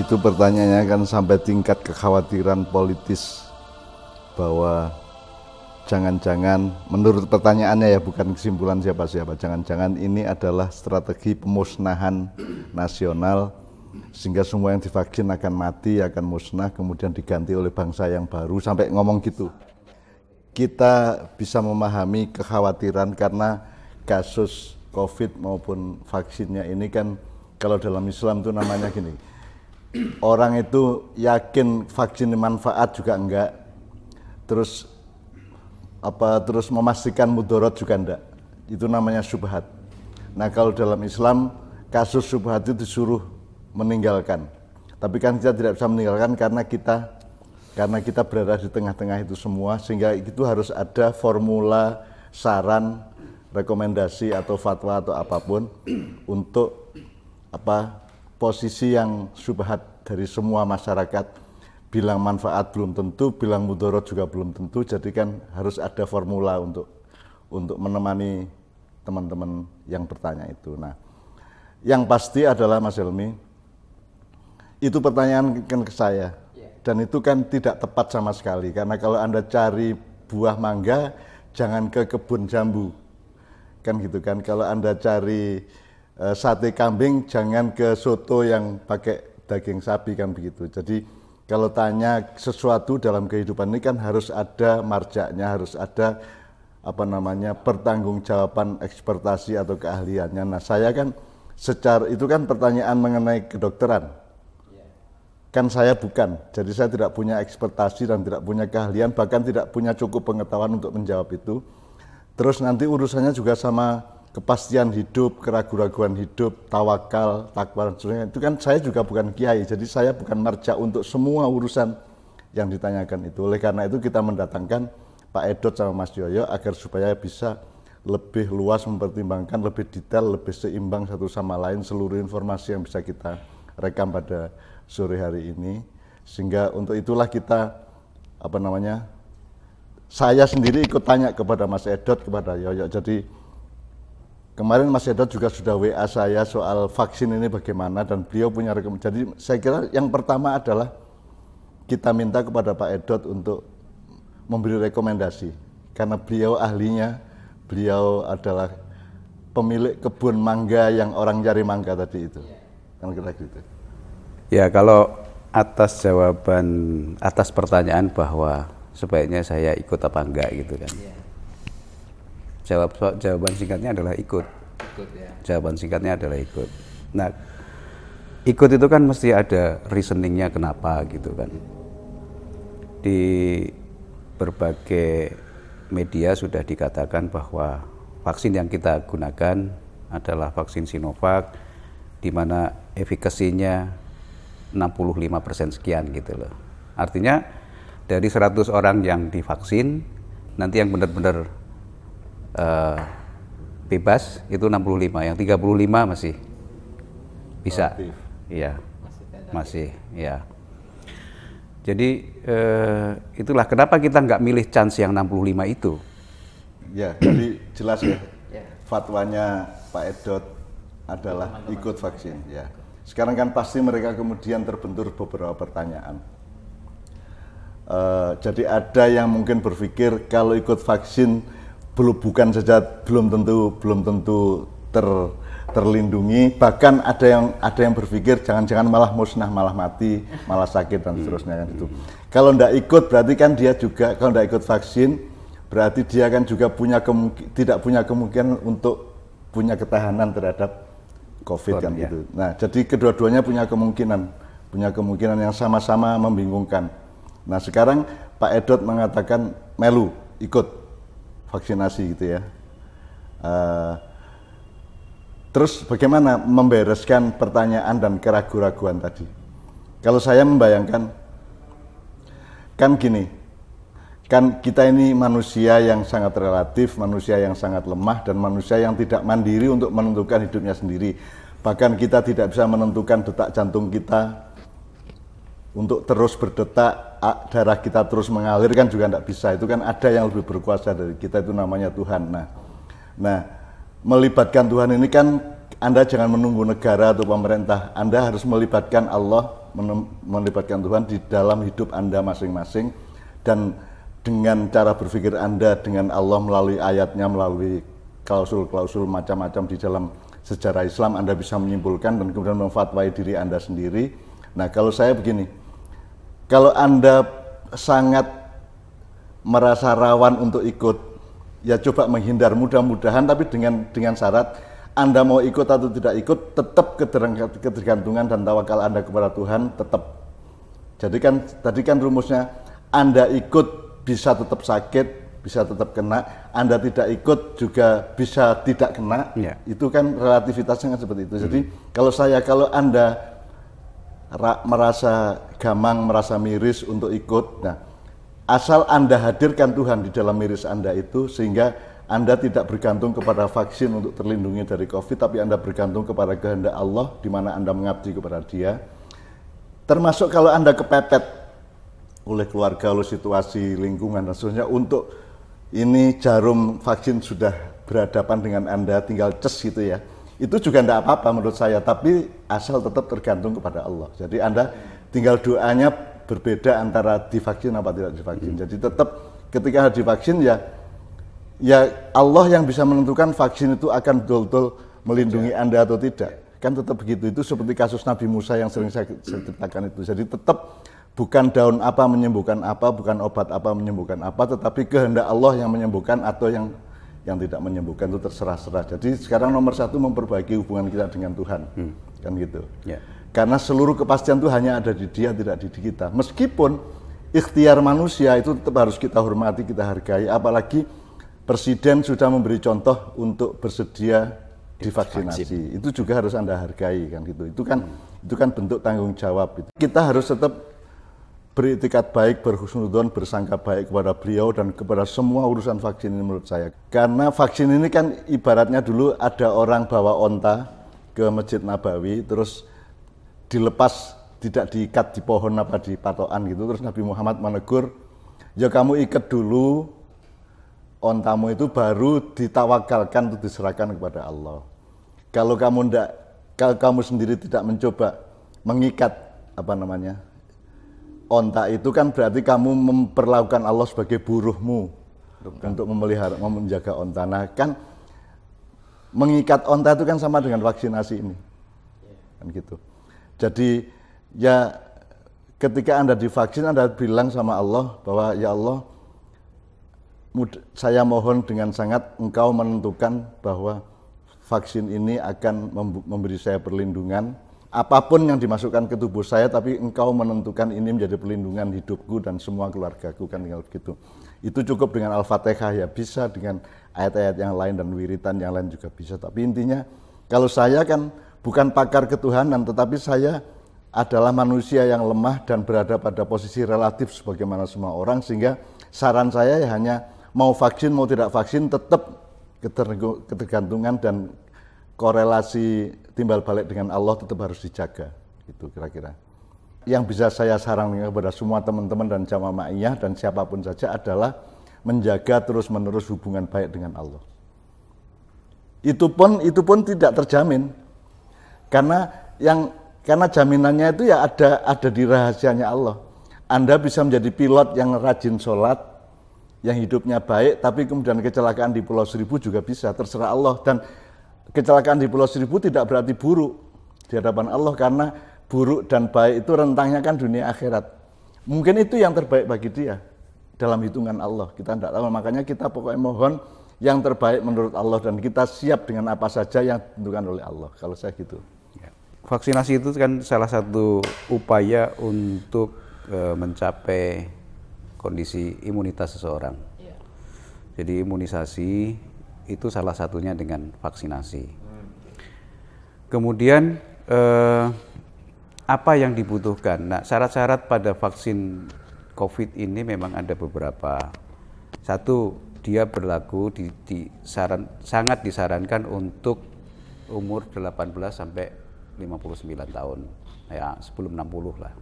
Itu pertanyaannya kan sampai tingkat kekhawatiran politis bahwa jangan-jangan, menurut pertanyaannya ya, bukan kesimpulan siapa-siapa, jangan-jangan ini adalah strategi pemusnahan nasional sehingga semua yang divaksin akan mati, akan musnah, kemudian diganti oleh bangsa yang baru, sampai ngomong gitu. Kita bisa memahami kekhawatiran karena kasus COVID maupun vaksinnya ini kan, kalau dalam Islam itu namanya gini, orang itu yakin vaksin manfaat juga enggak, terus memastikan mudarat juga enggak. Itu namanya syubhat. Nah, kalau dalam Islam kasus syubhat itu disuruh meninggalkan. Tapi kan kita tidak bisa meninggalkan karena kita berada di tengah-tengah itu semua, sehingga itu harus ada formula, saran, rekomendasi atau fatwa atau apapun untuk posisi yang syubhat dari semua masyarakat, bilang manfaat belum tentu, bilang mudarat juga belum tentu, jadi kan harus ada formula untuk menemani teman-teman yang bertanya itu. Nah, yang pasti adalah Mas Helmi, itu pertanyaan kan ke saya, dan itu kan tidak tepat sama sekali, karena kalau Anda cari buah mangga, jangan ke kebun jambu, kan gitu kan. Kalau Anda cari sate kambing, jangan ke soto yang pakai daging sapi, kan begitu. Jadi kalau tanya sesuatu dalam kehidupan ini kan harus ada marjaknya, harus ada pertanggungjawaban ekspertasi atau keahliannya. Nah, saya kan secara itu kan pertanyaan mengenai kedokteran. Kan saya bukan. Jadi saya tidak punya ekspertasi dan tidak punya keahlian, bahkan tidak punya cukup pengetahuan untuk menjawab itu. Terus nanti urusannya juga sama kepastian hidup, keraguan-raguan hidup, tawakal, takwa, dan sebagainya. Itu kan saya juga bukan kiai, jadi saya bukan marja untuk semua urusan yang ditanyakan itu. Oleh karena itu kita mendatangkan Pak Eddot sama Mas Yoyo agar supaya bisa lebih luas mempertimbangkan, lebih detail, lebih seimbang satu sama lain seluruh informasi yang bisa kita rekam pada sore hari ini. Sehingga untuk itulah kita, saya sendiri ikut tanya kepada Mas Eddot, kepada Yoyo. Jadi kemarin Mas Eddot juga sudah WA saya soal vaksin ini bagaimana, dan beliau punya rekomendasi. Jadi saya kira yang pertama adalah kita minta kepada Pak Eddot untuk memberi rekomendasi. Karena beliau ahlinya, beliau adalah pemilik kebun mangga yang orang cari mangga tadi itu. Kan kira gitu. Ya, kalau atas jawaban, atas pertanyaan bahwa sebaiknya saya ikut apa enggak gitu kan. Jawaban singkatnya adalah ikut. Jawaban singkatnya adalah ikut. Nah, ikut itu kan mesti ada reasoningnya kenapa gitu kan. Di berbagai media sudah dikatakan bahwa vaksin yang kita gunakan adalah vaksin Sinovac, di mana efikasinya 65% sekian gitu loh. Artinya dari 100 orang yang divaksin, nanti yang benar-benar bebas itu 65, yang 35 masih bisa, iya, masih, ya. Jadi itulah kenapa kita nggak milih chance yang 65 itu. Ya, jadi jelas ya, fatwanya Pak Eddot adalah ikut vaksin. Ya. Sekarang kan pasti mereka kemudian terbentur beberapa pertanyaan. Jadi ada yang mungkin berpikir kalau ikut vaksin belum tentu terlindungi, bahkan ada yang berpikir jangan-jangan malah musnah, malah mati, malah sakit, dan seterusnya. Itu kalau tidak ikut berarti kan dia juga, kalau tidak ikut vaksin berarti dia kan juga tidak punya kemungkinan untuk punya ketahanan terhadap COVID, kan gitu. Nah, jadi kedua-duanya punya kemungkinan yang sama-sama membingungkan. Nah, sekarang Pak Eddot mengatakan melu ikut vaksinasi gitu ya. Terus bagaimana membereskan pertanyaan dan keraguan-raguan tadi? Kalau saya membayangkan, kan gini, kan kita ini manusia yang sangat relatif, manusia yang sangat lemah, dan manusia yang tidak mandiri untuk menentukan hidupnya sendiri. Bahkan kita tidak bisa menentukan detak jantung kita untuk terus berdetak, darah kita terus mengalir kan juga tidak bisa. Itu kan ada yang lebih berkuasa dari kita, itu namanya Tuhan. Nah, melibatkan Tuhan ini kan Anda jangan menunggu negara atau pemerintah, Anda harus melibatkan Allah melibatkan Tuhan di dalam hidup Anda masing-masing, dan dengan cara berpikir Anda dengan Allah melalui ayatnya, melalui klausul-klausul macam-macam di dalam sejarah Islam, Anda bisa menyimpulkan dan kemudian memfatwai diri Anda sendiri. Nah, kalau saya begini, kalau Anda sangat merasa rawan untuk ikut, ya coba menghindar mudah-mudahan, tapi dengan syarat Anda mau ikut atau tidak ikut, tetap ketergantungan dan tawakal Anda kepada Tuhan tetap. Jadi kan tadi kan rumusnya, Anda ikut bisa tetap sakit, bisa tetap kena, Anda tidak ikut juga bisa tidak kena, yeah. Itu kan relativitasnya kan seperti itu. Jadi kalau Anda merasa gamang, merasa miris untuk ikut, nah asal Anda hadirkan Tuhan di dalam miris Anda itu, sehingga Anda tidak bergantung kepada vaksin untuk terlindungi dari COVID, tapi Anda bergantung kepada kehendak Allah, di mana Anda mengabdi kepada Dia. Termasuk kalau Anda kepepet oleh keluarga, oleh situasi, lingkungan, dan seterusnya, untuk ini jarum vaksin sudah berhadapan dengan Anda, tinggal ces gitu ya. Itu juga tidak apa-apa menurut saya, tapi asal tetap tergantung kepada Allah. Jadi Anda tinggal doanya berbeda antara divaksin apa tidak divaksin. Jadi tetap ketika divaksin ya Allah yang bisa menentukan vaksin itu akan betul-betul melindungi Anda atau tidak. Kan tetap begitu, itu seperti kasus Nabi Musa yang sering saya ceritakan itu. Jadi tetap bukan daun apa menyembuhkan apa, bukan obat apa menyembuhkan apa, tetapi kehendak Allah yang menyembuhkan atau yang tidak menyembuhkan, itu terserah-serah. Jadi sekarang nomor satu memperbaiki hubungan kita dengan Tuhan, kan gitu. Yeah. Karena seluruh kepastian itu hanya ada di Dia, tidak di kita. Meskipun ikhtiar manusia itu tetap harus kita hormati, kita hargai. Apalagi Presiden sudah memberi contoh untuk bersedia divaksinasi. Itu juga harus Anda hargai, kan gitu. Itu kan bentuk tanggung jawab. Gitu. Kita harus tetap beriktikad baik, berhusnudzon, bersangka baik kepada beliau dan kepada semua urusan vaksin ini menurut saya. Karena vaksin ini kan ibaratnya dulu ada orang bawa onta ke Masjid Nabawi, terus dilepas, tidak diikat di pohon apa di patokan gitu. Terus Nabi Muhammad menegur, ya kamu ikat dulu ontamu itu baru ditawakalkan untuk diserahkan kepada Allah. Kalau kamu sendiri tidak mencoba mengikat onta itu kan berarti kamu memperlakukan Allah sebagai buruhmu untuk memelihara, menjaga onta. Nah kan mengikat onta itu kan sama dengan vaksinasi ini, kan gitu. Jadi ya ketika Anda divaksin, Anda bilang sama Allah bahwa ya Allah, saya mohon dengan sangat Engkau menentukan bahwa vaksin ini akan memberi saya perlindungan. Apapun yang dimasukkan ke tubuh saya, tapi Engkau menentukan ini menjadi perlindungan hidupku dan semua keluargaku, kan tinggal begitu. Itu cukup dengan Al-Fatihah, ya bisa dengan ayat-ayat yang lain dan wiritan yang lain juga bisa. Tapi intinya, kalau saya kan bukan pakar ketuhanan, tetapi saya adalah manusia yang lemah dan berada pada posisi relatif sebagaimana semua orang, sehingga saran saya ya hanya mau vaksin, mau tidak vaksin, tetap ketergantungan dan korelasi timbal balik dengan Allah tetap harus dijaga, itu kira-kira. Yang bisa saya sarankan kepada semua teman-teman dan jamaah ma'iyah dan siapapun saja adalah menjaga terus-menerus hubungan baik dengan Allah. Itu pun tidak terjamin, karena jaminannya itu ya ada di rahasianya Allah. Anda bisa menjadi pilot yang rajin sholat, yang hidupnya baik, tapi kemudian kecelakaan di Pulau Seribu juga bisa, terserah Allah. Dan kecelakaan di Pulau Seribu tidak berarti buruk di hadapan Allah, karena buruk dan baik itu rentangnya kan dunia akhirat. Mungkin itu yang terbaik bagi dia dalam hitungan Allah. Kita tidak tahu, makanya kita pokoknya mohon yang terbaik menurut Allah dan kita siap dengan apa saja yang ditentukan oleh Allah. Kalau saya gitu. Vaksinasi itu kan salah satu upaya untuk mencapai kondisi imunitas seseorang. Jadi imunisasi itu salah satunya dengan vaksinasi. Kemudian apa yang dibutuhkan? Nah, syarat-syarat pada vaksin COVID ini memang ada beberapa. Satu, dia berlaku sangat disarankan untuk umur 18 sampai 59 tahun, ya sebelum 60 lah.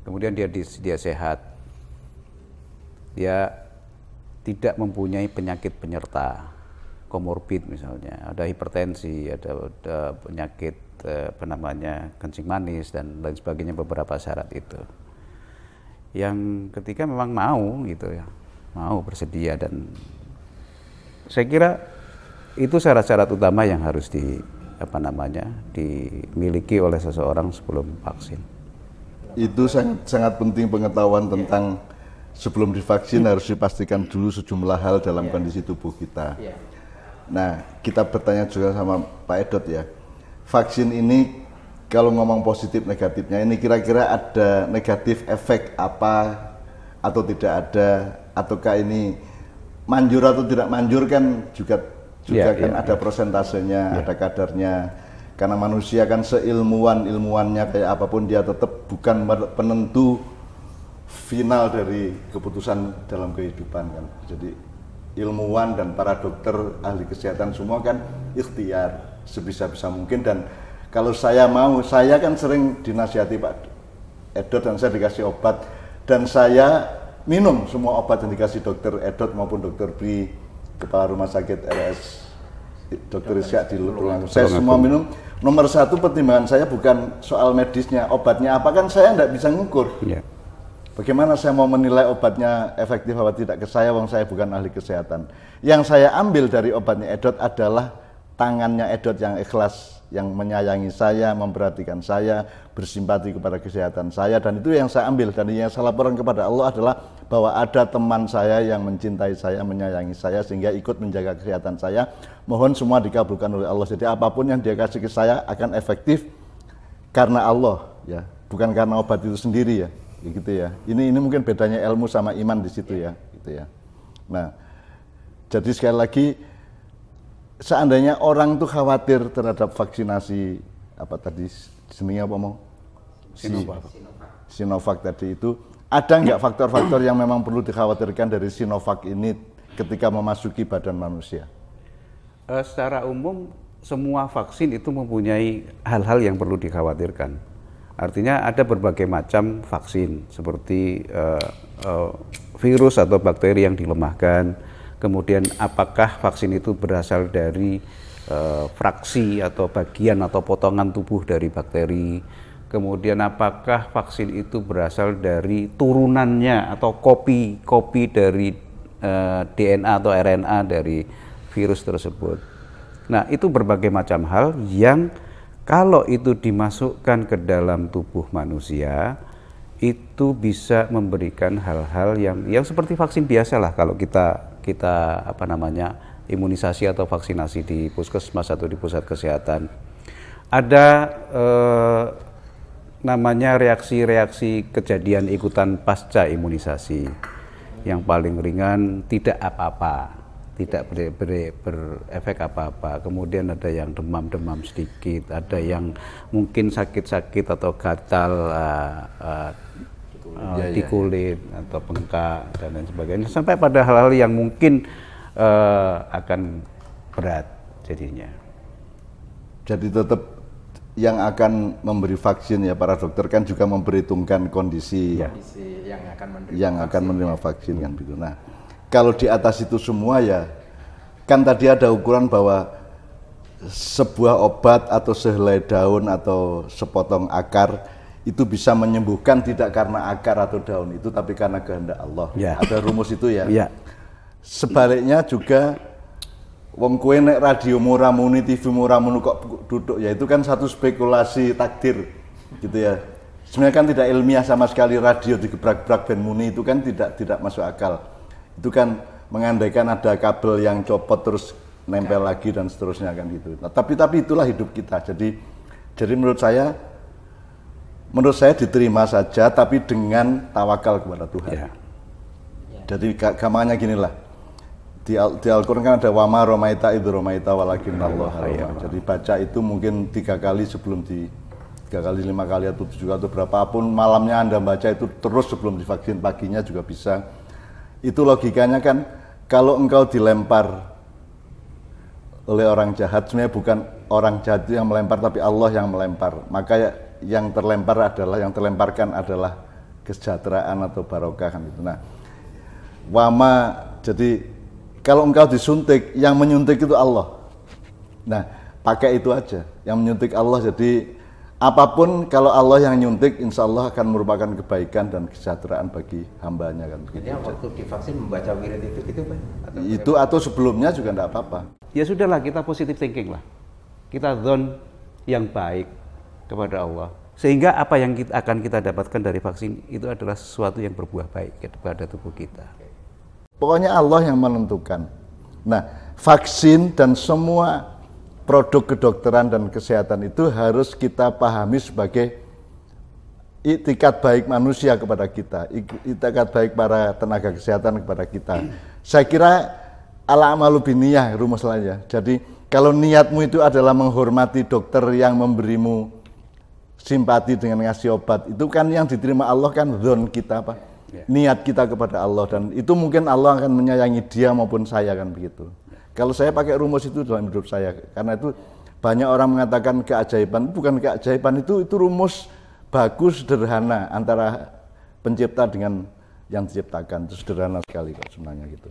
Kemudian dia sehat, dia tidak mempunyai penyakit penyerta, komorbid misalnya, ada hipertensi, ada penyakit apa namanya, kencing manis dan lain sebagainya, beberapa syarat itu. Yang ketika memang mau gitu ya, mau bersedia, dan saya kira itu syarat-syarat utama yang harus di apa namanya dimiliki oleh seseorang sebelum vaksin. Itu sangat penting pengetahuan tentang sebelum divaksin harus dipastikan dulu sejumlah hal dalam kondisi tubuh kita. Nah, kita bertanya juga sama Pak Eddot ya, vaksin ini kalau ngomong positif negatifnya ini kira-kira ada negatif efek apa atau tidak ada, ataukah ini manjur atau tidak manjur kan juga kan ada persentasenya, ada kadarnya, karena manusia kan seilmuwan-ilmuwannya kayak apapun dia tetap bukan penentu final dari keputusan dalam kehidupan kan. Jadi ilmuwan dan para dokter ahli kesehatan semua kan ikhtiar sebisa-bisa mungkin. Dan kalau saya mau, saya kan sering dinasihati Pak Eddot dan saya dikasih obat dan saya minum semua obat yang dikasih Dr. Eddot maupun Dr. Bri, Kepala Rumah Sakit RS Dr. Isya di Tulungagung. Saya semua minum. Nomor satu pertimbangan saya bukan soal medisnya, obatnya apa, kan saya tidak bisa ngukur. Bagaimana saya mau menilai obatnya efektif atau tidak ke saya, wong saya bukan ahli kesehatan. Yang saya ambil dari obatnya Eddot adalah tangannya Eddot yang ikhlas, yang menyayangi saya, memperhatikan saya, bersimpati kepada kesehatan saya, dan itu yang saya ambil. Dan yang saya laporkan kepada Allah adalah bahwa ada teman saya yang mencintai saya, menyayangi saya, sehingga ikut menjaga kesehatan saya. Mohon semua dikabulkan oleh Allah. Jadi apapun yang dia kasih ke saya akan efektif karena Allah, ya, bukan karena obat itu sendiri ya. Gitu ya. Ini mungkin bedanya ilmu sama iman di situ ya, gitu ya. Nah, jadi sekali lagi, seandainya orang tuh khawatir terhadap vaksinasi apa tadi seninya apa mau Sinovac tadi itu, ada nggak faktor-faktor yang memang perlu dikhawatirkan dari Sinovac ini ketika memasuki badan manusia? Secara umum semua vaksin itu mempunyai hal-hal yang perlu dikhawatirkan. Artinya ada berbagai macam vaksin seperti virus atau bakteri yang dilemahkan. Kemudian apakah vaksin itu berasal dari fraksi atau bagian atau potongan tubuh dari bakteri. Kemudian apakah vaksin itu berasal dari turunannya atau kopi dari DNA atau RNA dari virus tersebut. Nah, itu berbagai macam hal yang kalau itu dimasukkan ke dalam tubuh manusia, itu bisa memberikan hal-hal yang seperti vaksin biasalah kalau kita apa namanya imunisasi atau vaksinasi di puskesmas atau di pusat kesehatan. Ada namanya reaksi-reaksi kejadian ikutan pasca imunisasi. Yang paling ringan tidak apa-apa, tidak berefek apa-apa. Kemudian ada yang demam-demam sedikit, ada yang mungkin sakit-sakit atau gatal di kulit atau bengkak dan lain sebagainya, sampai pada hal-hal yang mungkin akan berat jadinya. Jadi tetap yang akan memberi vaksin ya para dokter kan juga memperhitungkan kondisi yang akan menerima vaksin kan gitu. Nah, kalau di atas itu semua ya, kan tadi ada ukuran bahwa sebuah obat atau sehelai daun atau sepotong akar itu bisa menyembuhkan tidak karena akar atau daun itu, tapi karena kehendak Allah. Ada rumus itu ya. Sebaliknya juga, wong kowe nek radio murah muni, TV murah muni kok duduk ya, itu kan satu spekulasi takdir gitu ya. Sebenarnya kan tidak ilmiah sama sekali, radio digebrak-gebrak ben muni itu kan tidak masuk akal. Itu kan mengandaikan ada kabel yang copot terus nempel lagi dan seterusnya kan gitu. Nah, tapi itulah hidup kita. Jadi menurut saya diterima saja tapi dengan tawakal kepada Tuhan. Jadi gamanya gini lah. Di Al-Qur'an kan ada wama romaita idh romaita walakin Allah. Jadi baca itu mungkin 3 kali sebelum 3 kali, 5 kali atau 7 kali atau berapapun malamnya Anda baca itu terus sebelum divaksin, paginya juga bisa. Itu logikanya kan, kalau engkau dilempar oleh orang jahat, sebenarnya bukan orang jahat yang melempar, tapi Allah yang melempar. Maka yang terlemparkan adalah kesejahteraan atau barokah kan gitu. Nah, wama, jadi kalau engkau disuntik, yang menyuntik itu Allah. Nah, pakai itu aja, yang menyuntik Allah. Jadi apapun kalau Allah yang nyuntik, insya Allah akan merupakan kebaikan dan kesejahteraan bagi hambanya, kan begitu. Jadi waktu divaksin membaca wirid itu gitu Pak? Itu atau sebelumnya juga tidak apa-apa. Ya sudahlah, kita positive thinking lah. Kita zon yang baik kepada Allah. Sehingga apa yang akan kita dapatkan dari vaksin itu adalah sesuatu yang berbuah baik kepada tubuh kita. Pokoknya Allah yang menentukan. Nah, vaksin dan semua produk kedokteran dan kesehatan itu harus kita pahami sebagai iktikad baik manusia kepada kita, iktikad baik para tenaga kesehatan kepada kita. Saya kira al-amalu binniyah rumus lainnya. Jadi kalau niatmu itu adalah menghormati dokter yang memberimu simpati dengan ngasih obat, itu kan yang diterima Allah kan dzon kita apa? Niat kita kepada Allah, dan itu mungkin Allah akan menyayangi dia maupun saya, kan begitu. Kalau saya pakai rumus itu dalam hidup saya, karena itu banyak orang mengatakan keajaiban, bukan keajaiban, itu rumus baku sederhana antara pencipta dengan yang diciptakan, itu sederhana sekali kok sebenarnya gitu.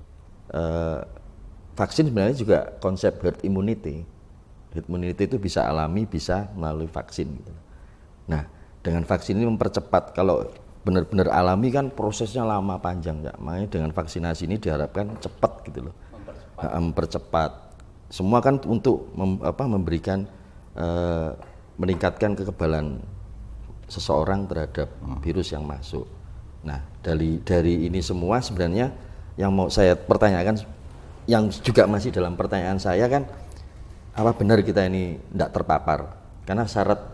Vaksin sebenarnya juga konsep herd immunity. Herd immunity itu bisa alami, bisa melalui vaksin gitu. Nah, dengan vaksin ini mempercepat. Kalau benar-benar alami kan prosesnya lama panjang, ya. Makanya dengan vaksinasi ini diharapkan cepat gitu loh. Mempercepat semua kan untuk memberikan meningkatkan kekebalan seseorang terhadap virus yang masuk. Nah, dari ini semua sebenarnya yang mau saya pertanyakan, yang juga masih dalam pertanyaan saya kan, apa benar kita ini tidak terpapar? Karena syarat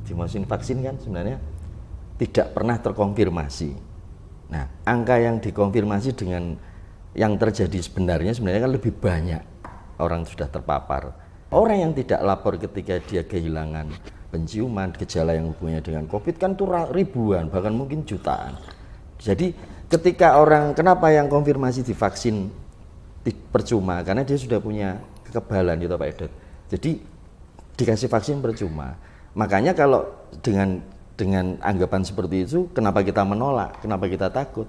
dimasukin vaksin kan sebenarnya tidak pernah terkonfirmasi. Nah, angka yang dikonfirmasi dengan yang terjadi sebenarnya kan lebih banyak orang sudah terpapar. Orang yang tidak lapor ketika dia kehilangan penciuman, gejala yang hubungannya dengan COVID kan itu ribuan, bahkan mungkin jutaan. Jadi ketika orang, kenapa yang konfirmasi divaksin percuma? Karena dia sudah punya kekebalan gitu Pak Eddot. Jadi dikasih vaksin percuma. Makanya kalau dengan anggapan seperti itu, kenapa kita menolak? Kenapa kita takut?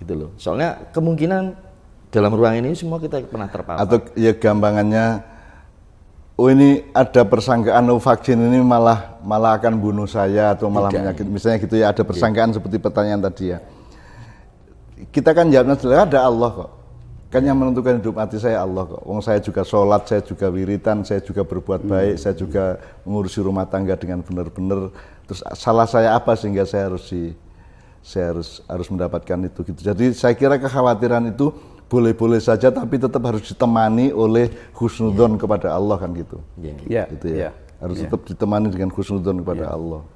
Gitu loh. Soalnya kemungkinan dalam ruang ini semua kita pernah terpapar. Atau ya gampangannya, oh ini ada persangkaan, oh vaksin ini malah akan bunuh saya atau malah menyakiti, misalnya gitu ya, ada persangkaan seperti pertanyaan tadi ya. Kita kan jawabnya selalu ada Allah kok. Kan yang menentukan hidup mati saya Allah kok. Wong saya juga sholat, saya juga wiritan, saya juga berbuat baik, saya juga mengurusi rumah tangga dengan benar-benar. Terus salah saya apa sehingga saya harus mendapatkan itu gitu. Jadi saya kira kekhawatiran itu boleh-boleh saja, tapi tetap harus ditemani oleh husnudzon kepada Allah kan gitu. Gitu ya. Harus tetap ditemani dengan husnudzon kepada Allah.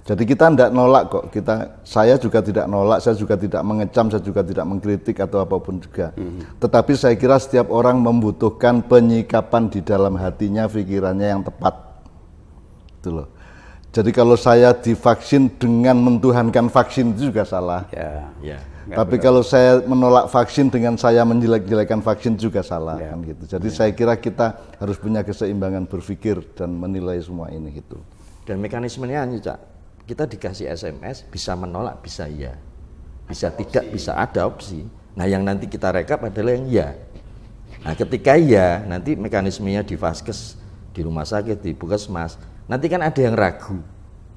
Jadi kita tidak nolak kok. Saya juga tidak nolak, saya juga tidak mengecam, saya juga tidak mengkritik atau apapun juga. Tetapi saya kira setiap orang membutuhkan penyikapan di dalam hatinya, pikirannya yang tepat. Itu loh. Jadi kalau saya divaksin dengan mentuhankan vaksin itu juga salah. Tapi kalau saya menolak vaksin dengan saya menjelek-jelekan vaksin juga salah kan gitu. Jadi saya kira kita harus punya keseimbangan berpikir dan menilai semua ini gitu. Dan mekanismenya hanya Cak, kita dikasih SMS bisa menolak, bisa iya. Bisa tidak, bisa ada opsi. Nah, yang nanti kita rekap adalah yang iya. Nah, ketika iya, nanti mekanismenya di vaskes, di rumah sakit, di puskesmas. Nanti kan ada yang ragu.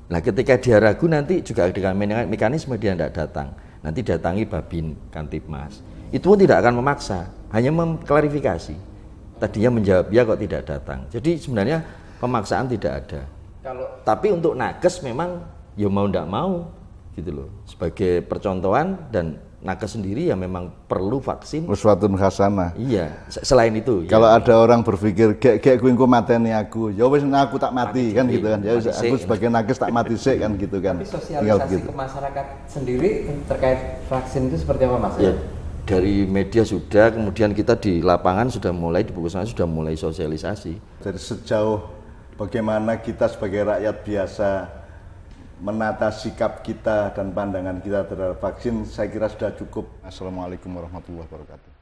Nah, ketika dia ragu nanti juga ada mekanisme dia tidak datang. Nanti datangi Babin, Kantipmas. Itu pun tidak akan memaksa, hanya mengklarifikasi. Tadinya menjawab ya kok tidak datang. Jadi sebenarnya pemaksaan tidak ada. Tapi untuk nakes memang ya mau tidak mau gitu loh. Sebagai percontohan, dan nakes sendiri ya memang perlu vaksin. Uswatun hasanah. Iya, selain itu. Kalau ada orang berpikir gek kuingku mateni aku, ya wis aku tak mati kan gitu kan. Ya aku sebagai nakes tak mati sik kan gitu kan. Tapi sosialisasi ke masyarakat sendiri terkait vaksin itu seperti apa Mas? Ya, dari media sudah, kemudian kita di lapangan sudah mulai, di puskesmas sudah mulai sosialisasi. Dari sejauh bagaimana kita sebagai rakyat biasa menata sikap kita dan pandangan kita terhadap vaksin, saya kira sudah cukup. Assalamualaikum warahmatullahi wabarakatuh.